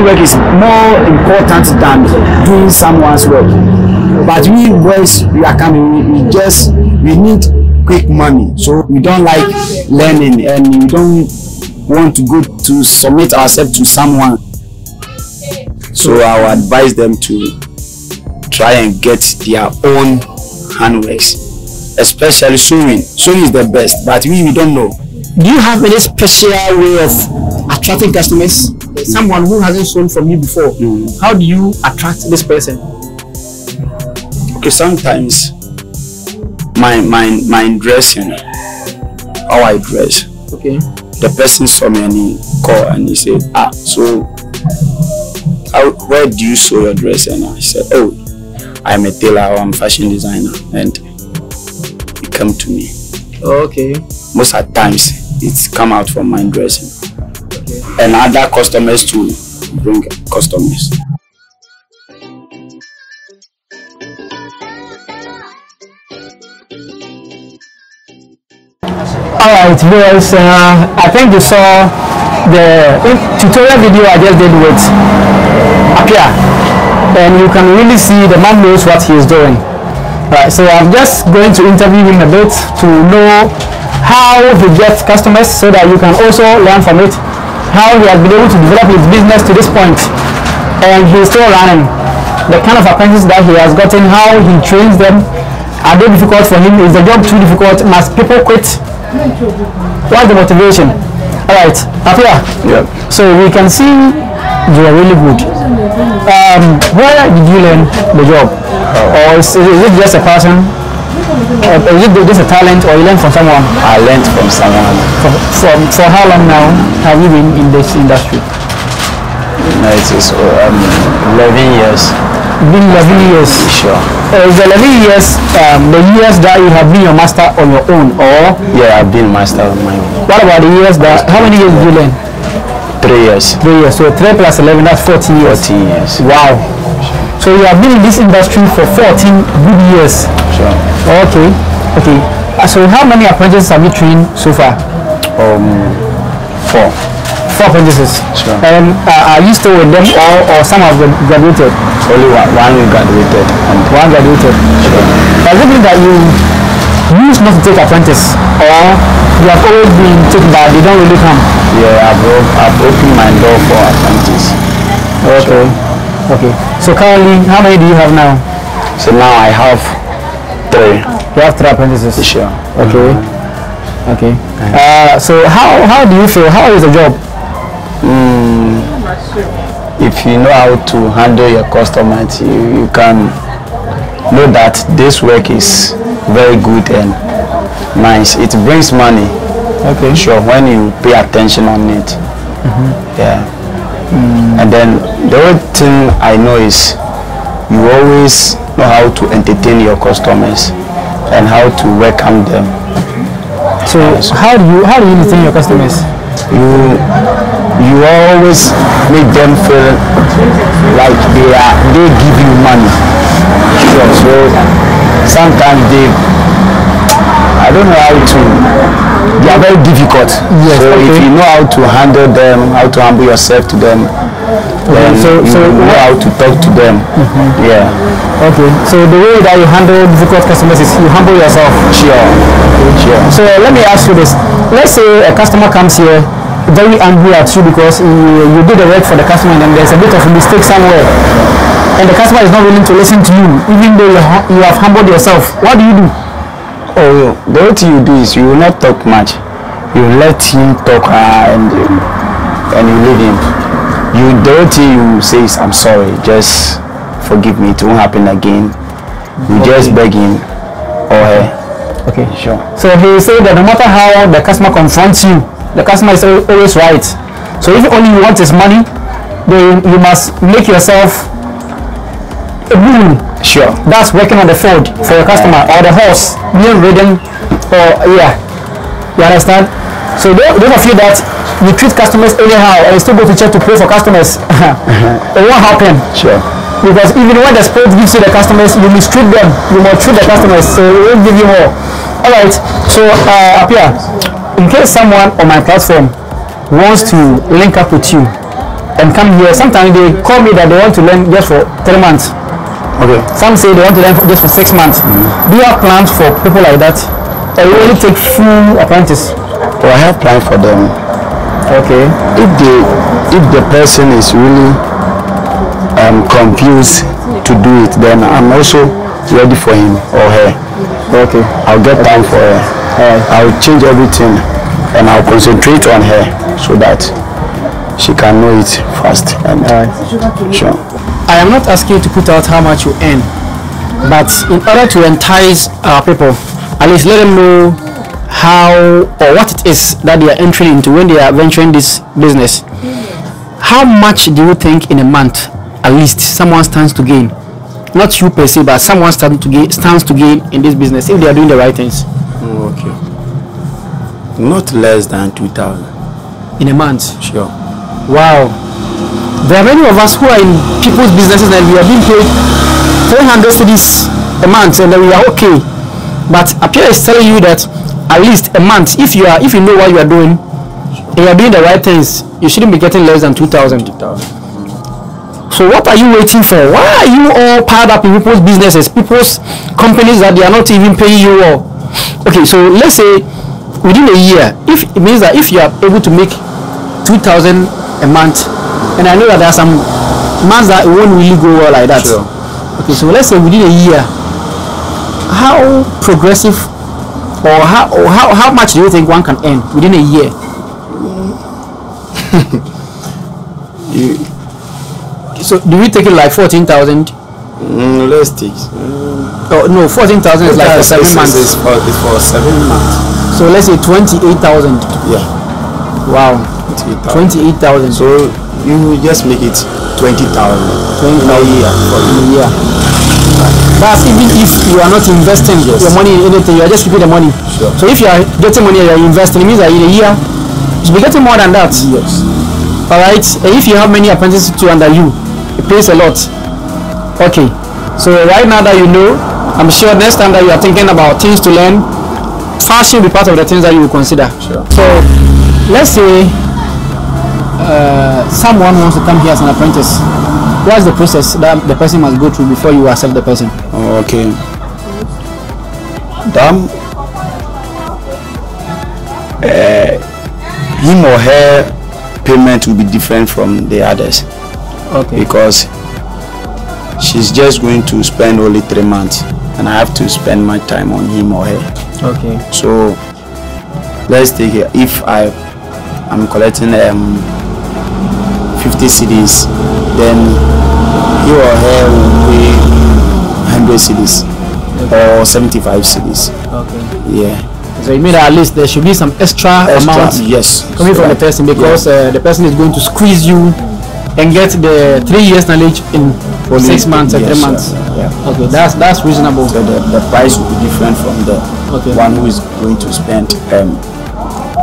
Doing work is more important than doing someone's work. But we boys, we are coming, we need quick money. So we don't like learning and we don't want to go to submit ourselves to someone. So I would advise them to try and get their own handworks, especially sewing. Sewing is the best, but we don't know. Do you have any special way of attracting customers? Someone who hasn't sewn from you before, how do you attract this person? Okay, sometimes my dressing, how I dress. Okay. The person saw me and he called and he said, ah, so where do you sew your dress? And I said, oh, I'm a tailor, I'm a fashion designer, and he came to me. Okay. Most of the times it's come out from my dressing. Okay. And other customers to bring customers. Alright, viewers, I think you saw the tutorial video I just did with Appiah, and you can really see the man knows what he is doing. Right, so I'm just going to interview him a bit to know how he gets customers, so that you can also learn from it how he has been able to develop his business to this point, and he's still running. The kind of apprentices that he has gotten, how he trains them, are they difficult for him? Is the job too difficult? Must people quit? What's the motivation? Alright, Appiah. Yeah. So we can see you are really good. Where did you learn the job? Or is it just a person? Is it just a talent, or you learn from someone? I learned from someone. So how long now have you been in this industry? No, it is 11 years. Been 11 years? Sure. Is the 11 years the years that you have been your master on your own, or? Yeah, I've been master on my own. What about the years that, how many years did you learn? 3 years. 3 years. So 3 plus 11, that's 14 years. 14 years. Wow. So you have been in this industry for 14 good years. Sure. Okay. Okay. So how many apprentices have you trained so far? 4. 4 apprentices. Sure. And are you still with them, or some have graduated? Only one graduated. And one graduated. Sure. Does it mean that you used not to take apprentice, or you have always been taken but they don't really come? Yeah, I've opened my door for apprentices. Okay. Sure. Okay, so currently, how many do you have now? So now I have 3. You have 3 apprentices? Sure. Okay. Okay. So how do you feel? How is the job? If you know how to handle your customers, you can know that this work is very good and nice. It brings money. Okay. Sure, when you pay attention on it. Yeah. And then the other thing I know is you always know how to entertain your customers and how to welcome them. So how do you entertain your customers? You always make them feel like they give you money. Sure. So sometimes I don't know how to. They are very difficult. Yes, so okay. If you know how to handle them, how to humble yourself to them, then you know how to talk to them. Yeah. Okay. So the way that you handle difficult customers is you humble yourself. Sure. Okay. Sure. So let me ask you this. Let's say a customer comes here very angry at you because you did the work for the customer and then there's a bit of a mistake somewhere, and the customer is not willing to listen to you, even though you have humbled yourself. What do you do? Oh, the only thing you do is you will not talk much. You let him talk and you leave him. The only thing you say is, I'm sorry, just forgive me, it won't happen again. You just beg him or her. Okay, sure. So he said that no matter how the customer confronts you, the customer is always right. So if only you want his money, then you must make yourself a boon. Sure. That's working on the field for your customer, or the horse, being ridden, or yeah. You understand? So those of you that you treat customers anyhow and still go to church to pray for customers, it won't happen. Sure. Because even when the spirit gives you the customers, you mistreat them, you maltreat the customers, so it won't give you more. Alright, so Appiah, in case someone on my platform wants to link up with you and come here. Sometimes they call me that they want to learn just for 3 months. Okay. Some say they want to learn just for 6 months. Mm. Do you have plans for people like that? Or you only take few apprentices? Well, I have plans for them. Okay. If the person is really confused to do it, then I'm also ready for him or her. Okay. I'll get time for her. I'll change everything and I'll concentrate on her so that she can know it fast. And sure. I am not asking you to put out how much you earn, but in order to entice our people, at least let them know how or what it is that they are entering into when they are venturing this business. How much do you think in a month, at least, someone stands to gain? Not you per se, but someone stands to gain in this business if they are doing the right things. Okay. Not less than 2,000 in a month. Sure. Wow. There are many of us who are in people's businesses and we are being paid 400 cedis a month, and then we are okay. But Appiah is telling you that at least a month, if you know what you are doing, sure, and you are doing the right things, you shouldn't be getting less than 2,000. So what are you waiting for? Why are you all piled up in people's businesses, people's companies that they are not even paying you all? Okay, so let's say within a year, if it means that if you are able to make 2,000 a month, and I know that there are some months that won't really go well like that. Sure. Okay, so let's say within a year, how progressive or how much do you think one can earn within a year? So do we take it like 14,000? Let's take. Oh no, 14,000 is like for 7 months. It's for 7 months. So let's say 28,000. Yeah. Wow. 28,000. So you just make it 20,000. 20,000 for a year. But even if you are not investing your money in anything, you are just keeping the money. Sure. So if you are getting money, you are investing. It means that in a year, you should be getting more than that. Yes. All right. And if you have many apprentices too under you, it pays a lot. Okay. So right now that you know, I'm sure next time that you are thinking about things to learn, fashion will be part of the things that you will consider. Sure. So let's say someone wants to come here as an apprentice. What's the process that the person must go through before you accept the person? Oh, okay. Him or her payment will be different from the others. Okay. Because she's just going to spend only 3 months, and I have to spend my time on him or her. Okay. So let's take it. If I'm collecting 50 cedis, then he or her will pay 100 cedis, okay, or 75 cedis. Okay. Yeah. So you mean that at least there should be some extra amount, yes, coming from the person, because the person is going to squeeze you and get the 3 years knowledge in only 6 months or 3 months. Yeah. Okay, that's reasonable. So the price will be different from the one who is going to spend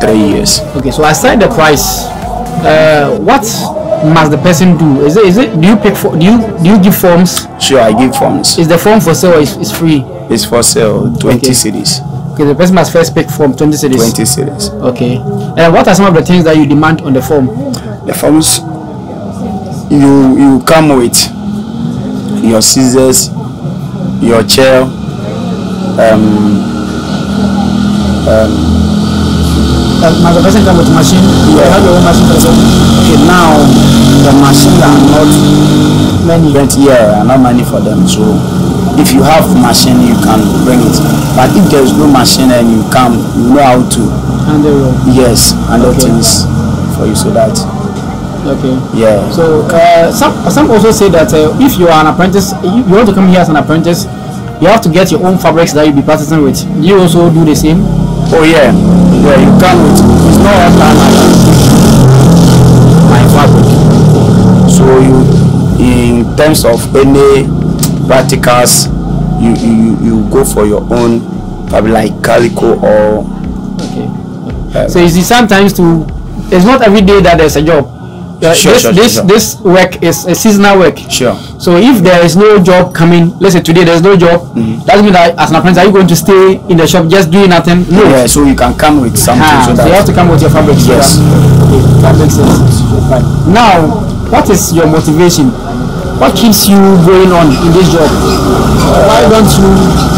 3 years. Okay, so aside the price, what must the person do? Is it? Do you give forms? Sure, I give forms. Is the form for sale or is free? It's for sale. 20 cedis. Okay, the person must first pick form 20 cedis. 20 cedis. Okay. And what are some of the things that you demand on the form? The forms, you come with your scissors, your chair, must the person come with machine? Yeah. You have your own machine for yourself? Okay, now the machine are not many. Not many for them. So if you have machine, you can bring it. But if there is no machine and you come, you know how to handle it. Yes, handle things for you, so that. Okay. Yeah. So some also say that if you are an apprentice, you want to come here as an apprentice, you have to get your own fabrics that you'll be practicing with. Do you also do the same? Oh yeah. Yeah, you come with. It's not all time my fabric. So you, in terms of any practicals, you go for your own fabric, like calico or. Okay. So you see, sometimes it's not every day that there's a job. This work is a seasonal work. Sure. So if there is no job coming, let's say today there's no job, that means that as an apprentice, are you going to stay in the shop just doing nothing? No. Yeah, so you can come with something. So you have to come with your fabric. Yes. Okay, that makes sense. Right. Now, What is your motivation? What keeps you going on in this job? Why don't you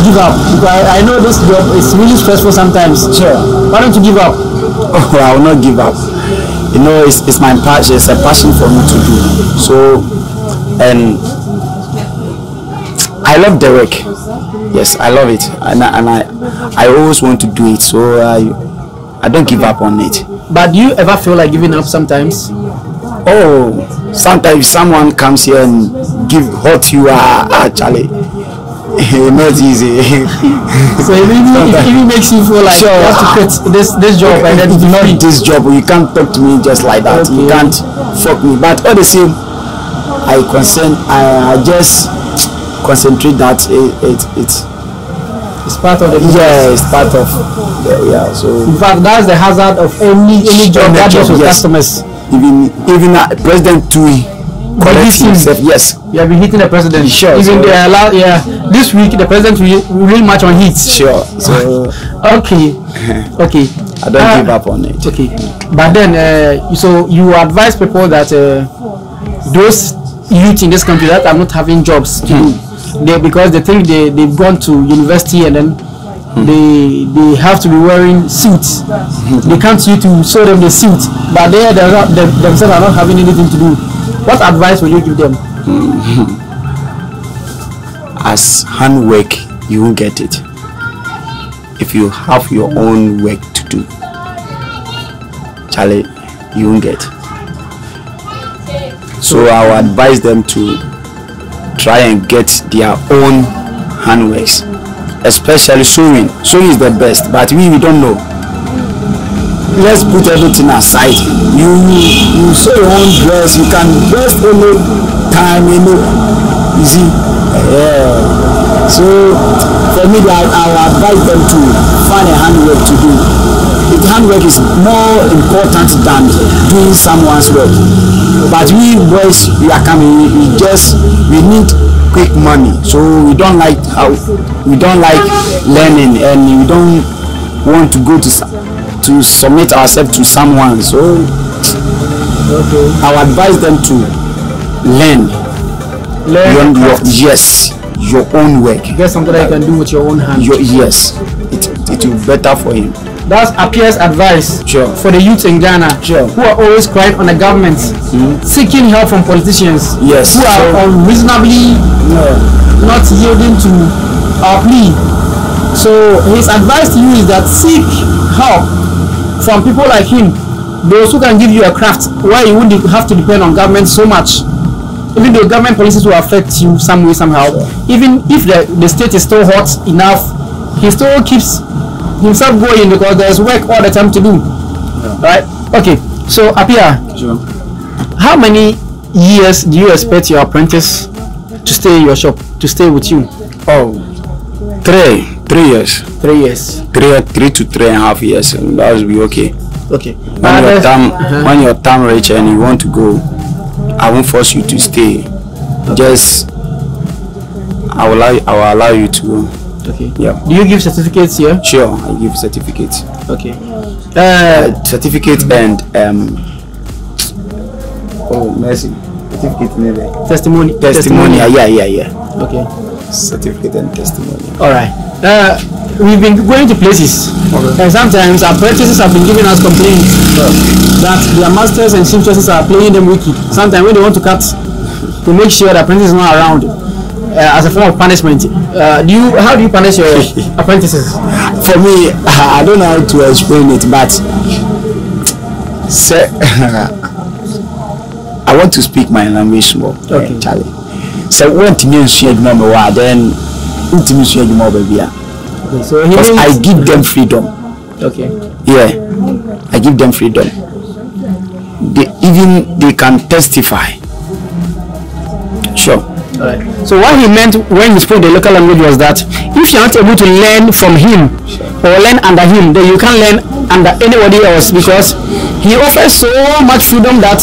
give up? Because I know this job is really stressful sometimes. Sure. Why don't you give up? Oh, I will not give up. You know, it's my passion. It's a passion for me to do. So, and I love the work. Yes, I love it, and I always want to do it. So I don't give up on it. But do you ever feel like giving up sometimes? Oh, sometimes someone comes here and give what you are actually. Not easy. So it really makes you feel like sure, you have to quit this job and then not this job. You can't talk to me just like that. Okay. You can't fuck me. But all the same, I just concentrate that it's part of the business. Yeah, it's part of yeah. So in fact, that's the hazard of any job that deals with customers. Even President Tui corrects himself. Yes. You have been hitting the president. Sure. Even so. They allowed. Yeah. This week the president will match on hits. Sure. So okay. Okay. I don't give up on it. Okay. But then, so you advise people that those youth in this country that are not having jobs, because they think they've gone to university and then. They have to be wearing suits. They come to you to show them the suit, but they themselves are not having anything to do. What advice will you give them? As handwork, you won't get it. If you have your own work to do, Charlie, you won't get. So I would advise them to try and get their own handworks. Especially sewing. Sewing is the best, but we don't know. Let's put everything aside. You sew your own dress. You can dress any time, you see. Yeah. So for me, I advise them to find a handwork to do. The handwork is more important than doing someone's work. But we boys, we are coming. We need quick money, so we don't like learning, and we don't want to go to submit ourselves to someone. So okay. I would advise them to learn your own work. Get something that you can do with your own hands. Yes, it will be better for him. That's Appiah's advice for the youth in Ghana who are always crying on the government, seeking help from politicians who are unreasonably not yielding to our plea. So his advice to you is that seek help from people like him, those who can give you a craft where you wouldn't have to depend on government so much. Even though government policies will affect you some way, somehow, even if the state is still hot enough, he still keeps himself going because there's work all the time to do. Right? Okay, so Appiah, how many years do you expect your apprentice to stay in your shop, to stay with you? Oh, three to three and a half years, and that will be okay. Okay. When your time reaches and you want to go, I won't force you to stay. Just I will allow you to go. Okay. Yeah. Do you give certificates here? Sure, I give certificates. Okay. Certificate and testimony. Yeah. Okay. Certificate and testimony. All right. We've been going to places, and sometimes our apprentices have been giving us complaints that their masters and seamstresses are playing them wicked. Sometimes when they want to cut, to make sure the apprentice is not around. As a form of punishment, how do you punish your apprentices? For me, I don't know how to explain it, but I want to speak my language more. Okay, Charlie. So when you share number one, then you share more baby. So because I give them freedom. Okay. Yeah, I give them freedom. They can testify. Sure. Right. So what he meant when he spoke the local language was that if you're not able to learn from him or learn under him, then you can't learn under anybody else, because he offers so much freedom that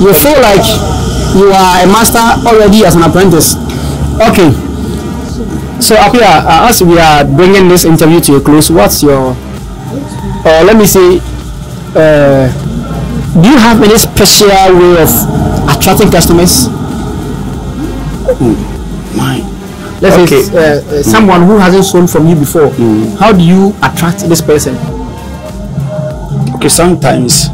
you feel like you are a master already as an apprentice. Okay, so Appiah, as we are bringing this interview to a close, what's your, or let me say, do you have any special way of attracting customers? Let's say someone who hasn't sold from you before, how do you attract this person? Okay, sometimes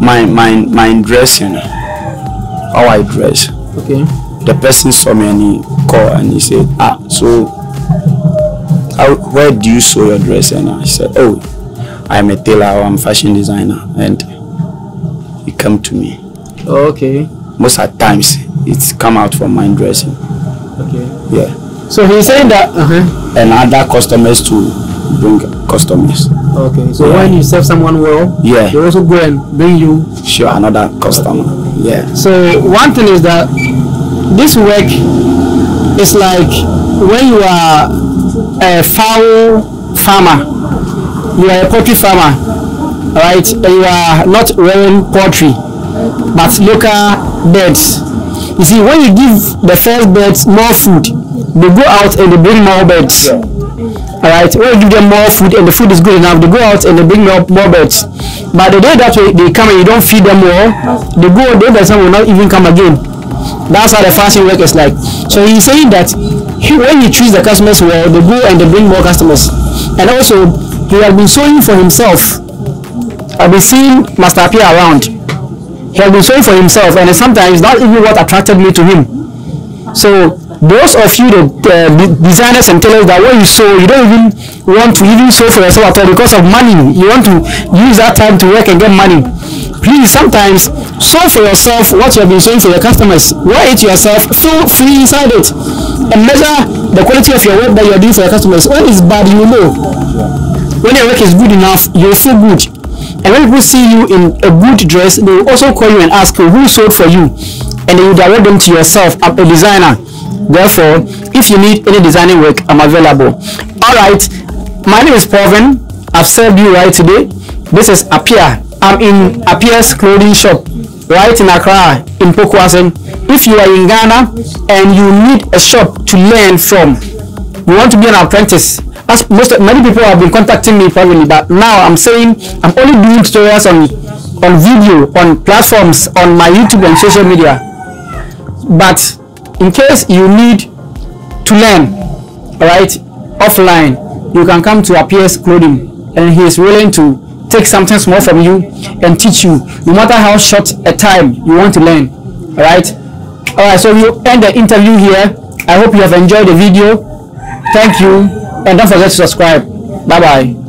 my dressing, how I dress. Okay. The person saw me and he called and he said, ah, so where do you sew your dress? And I said, oh, I'm a tailor, I'm a fashion designer, and he came to me. Oh, okay. Most of the times it's come out from my dressing. Okay. Yeah. So he's saying that and other customers to bring customers. Okay. So when you serve someone well, they also go and bring you another customer. Yeah. So one thing is that this work is like when you are a fowl farmer, you are a poultry farmer, right? You are not rearing poultry, but local birds. You see, when you give the first birds more food, they go out and they bring more birds. Alright, when you give them more food and the food is good enough, they go out and they bring more birds. But the day that they come and you don't feed them more, they go, the birds will not even come again. That's how the fashion work is like. So he's saying that when you treat the customers well, they go and they bring more customers. And also, he has been sewing for himself. I've been seeing Master Appiah around. He has been sewing for himself, and sometimes that's even what attracted me to him. So those of you designers and tellers that when you sew, you don't even want to even sew for yourself at all because of money. You want to use that time to work and get money. Please, sometimes sew for yourself what you have been sewing for your customers. Wear it yourself, feel free inside it, and measure the quality of your work that you are doing for your customers. When it's bad, you know. When your work is good enough, you will feel good. And when people see you in a good dress, they will also call you and ask you who sold for you, and then you direct them to yourself. I'm a designer, therefore, if you need any designing work, I'm available. All right, my name is Pokwasen. I've served you right today. This is Appiah. I'm in Appiah's Clothing Shop, right in Accra, in Pokwasen. If you are in Ghana and you need a shop to learn from, you want to be an apprentice. As many people have been contacting me privately, but now I'm saying I'm only doing tutorials on video, on platforms, on my YouTube and social media. But in case you need to learn, all right, offline, you can come to Appiah's Clothing, and he is willing to take something small from you and teach you, no matter how short a time you want to learn. All right. All right. So we end the interview here. I hope you have enjoyed the video. Thank you. And don't forget to subscribe. Bye-bye.